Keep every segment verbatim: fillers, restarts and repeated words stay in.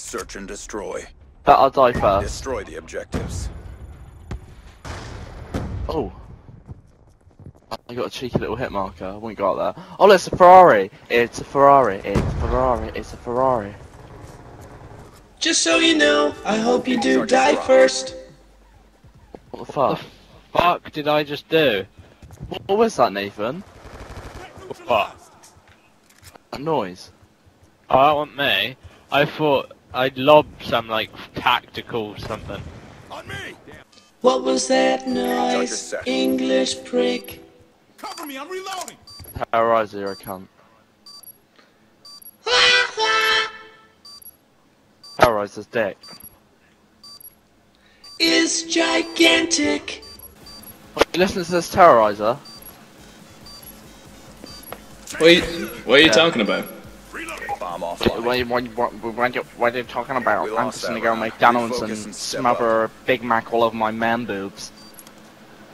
Search and destroy. Uh, I'll die first. Destroy the objectives. Oh. I got a cheeky little hit marker. I wouldn't go out there. Oh, look, it's a Ferrari. It's a Ferrari. It's a Ferrari. It's a Ferrari. Just so you know, I hope you do die first. What the fuck? What the fuck did I just do? What, what was that, Nathan? What? A noise. Oh, that wasn't me. I thought I'd lob some, like, tactical something. On me! What was that noise, English prick? Cover me, I'm reloading! Terroriser, you're a cunt. Terroriser's dick is gigantic! Wait, listen to this Terroriser. What are you, what are you yeah. talking about? Bomb off. What, what, what, what, what are you talking about? We I'm just gonna go make McDonald's and, and smother a Big Mac all over my man boobs.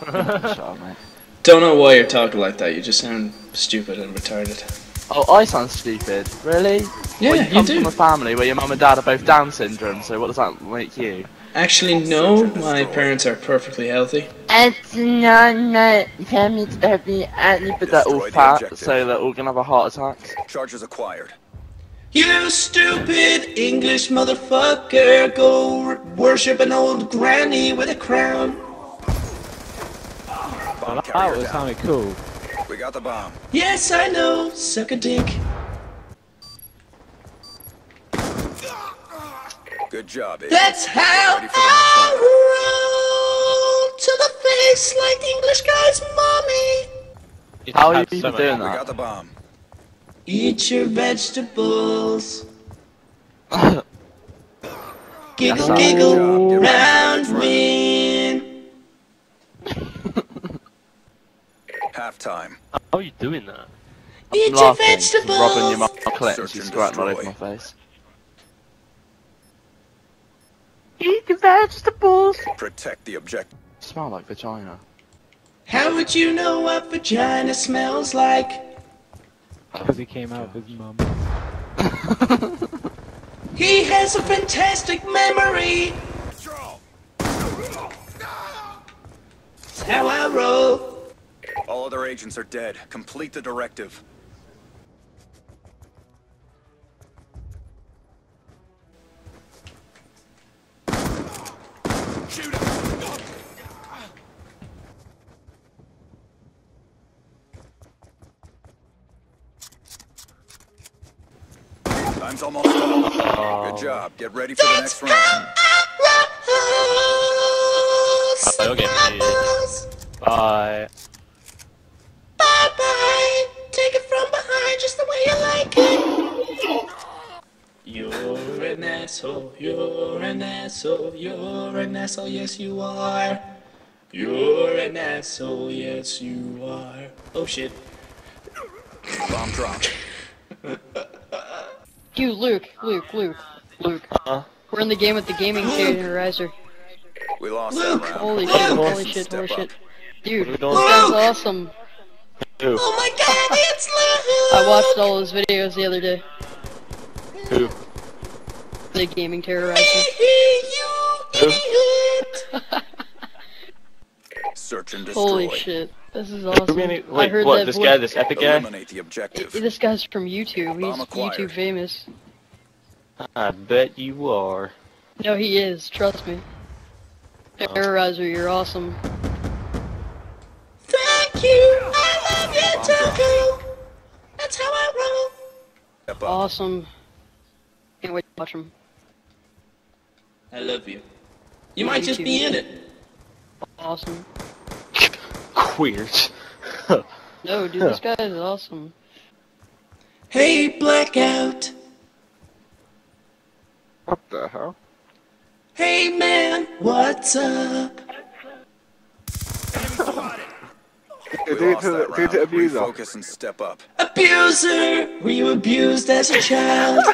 Shut up, mate. Don't know why you're talking like that, you just sound stupid and retarded. Oh, I sound stupid? Really? Yeah, well, you, you come do. From a family where your mum and dad are both Down syndrome, so what does that make you? Actually, no, my parents are perfectly healthy. It's not my parents are being healthy, but they're all fat, so they're all gonna have a heart attack. Charges acquired. You stupid English motherfucker, go worship an old granny with a crown. Well, that was sounding cool. We got the bomb. Yes, I know, suck a dick. Good job, Ed. That's how I roll to the face like the English guy's mommy. How are you even doing that? We got the bomb. Eat your vegetables. Giggle, giggle, round me. Half time. How are you doing that? Eat your vegetables. Robbing your mouth clips. She's scratching all over my face. Eat the vegetables! Protect the objective. Smell like vagina. How would you know what vagina smells like? Because he came out with his mum. He has a fantastic memory! That's how I roll. All other agents are dead. Complete the directive. Time's almost up. Good job. Get ready for the next round. I'll get you. Bye. Bye bye. Take it from behind just the way you like it. You're an asshole. You're an asshole. You're an asshole. Yes, you are. You're an asshole. Yes, you are. Oh shit. Bomb dropped. Dude, Luke, Luke, Luke, Luke. Uh-huh. We're in the game with the gaming Terroriser. We lost. Luke! Holy Luke! Shit! Luke! Holy shit! Holy shit! Dude, Luke! That's awesome. Who? Oh my God, it's Luke! I watched all those videos the other day. Who? The gaming Terroriser. Who? Search and destroy. Holy shit! This is awesome. Wait, I heard what, that this guy, this epic guy? It, this guy's from YouTube. He's YouTube famous. I bet you are. No, he is. Trust me. Oh. Terroriser, you're awesome. Thank you! I love you, Taco! That's how I roll! Awesome. Can't wait to watch him. I love you. You might just be in it. Awesome. Weird. No, dude, this guy is awesome. Hey, Blackout! What the hell? Hey, man, what's up? Dude, dude, to, dude to abuser. Focus and step up. Abuser! Were you abused as a child?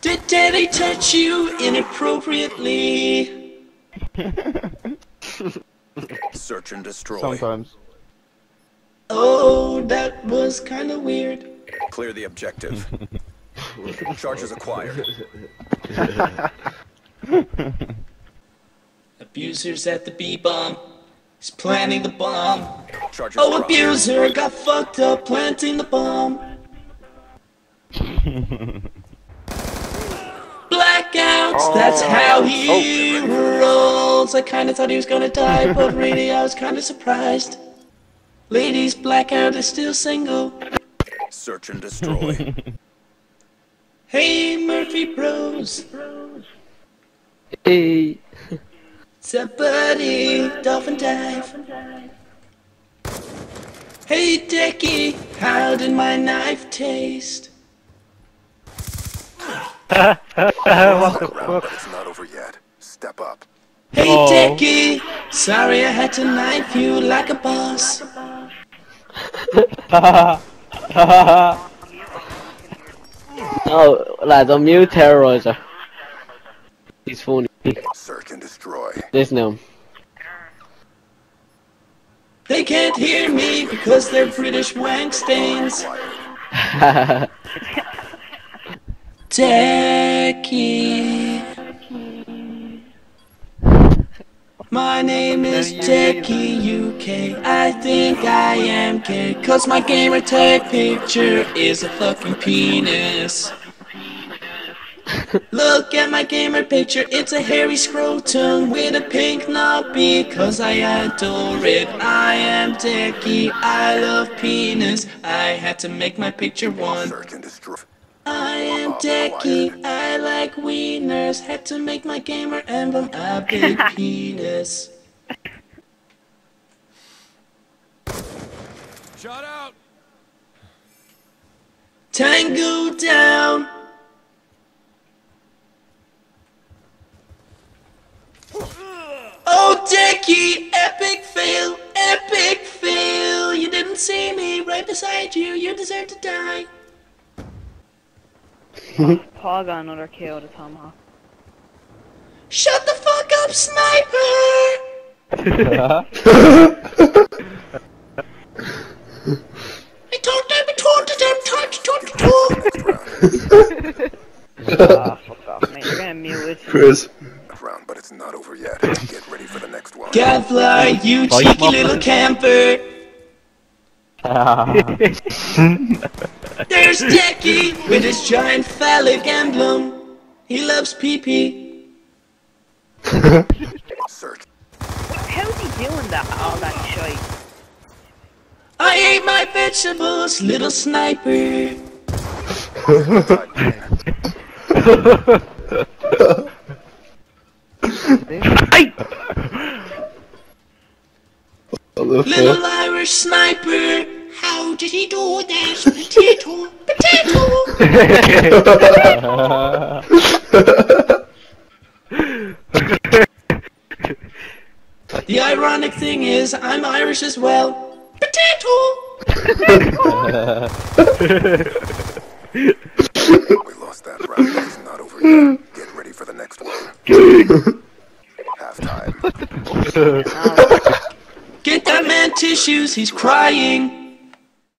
Did daddy touch you inappropriately? Search and destroy. Sometimes. Oh, that was kinda weird. Clear the objective. Charges acquired. Abuser's at the B-bomb. He's planting the bomb. Charges oh, dropped. Abuser got fucked up planting the bomb. Blackouts, oh, that's how he oh. rolls. I kinda thought he was gonna die, but really I was kinda surprised. Ladies, Blackout is still single. Search and destroy. Hey, Murphy Bros. Hey. Somebody, dolphin dive. Hey, Decky, how did my knife taste? What the fuck? It's not over yet. Step up. Hey, oh. Decky, sorry I had to knife you like a boss. Oh, lads, I'm new Terroriser. He's phony. Search and destroy. There's no. They can't hear me because they're British wank stains. Decky. My name is Decky U K. I think I am gay, cause my gamer tag picture is a fucking penis. Look at my gamer picture, it's a hairy scrotum with a pink knobby, cause I adore it. I am Decky, I love penis. I had to make my picture one. I am Decky, I like wieners. Had to make my gamer emblem a big penis. Shut out! Tango down! Oh, Decky, epic fail, epic fail! You didn't see me right beside you, you deserve to die. Paul got another kill to Tomahawk. Shut the fuck up, sniper! I told them to talk to them, talk to talk to talk! Ah, fuck off, mate, you're gonna mute it. Chris. Round, but it's not over yet. Get ready for the next one. Gavla, you cheeky little camper! There's Decky with his giant phallic emblem. He loves pee-pee. Search. How's he doing that? All that shite. I ate my vegetables, little sniper. Little Irish sniper, how did he do that? Potato, potato. The ironic thing is, I'm Irish as well. Potato. We lost that round. It's not over yet. Get ready for the next one. Half time. Get that man tissues, he's crying!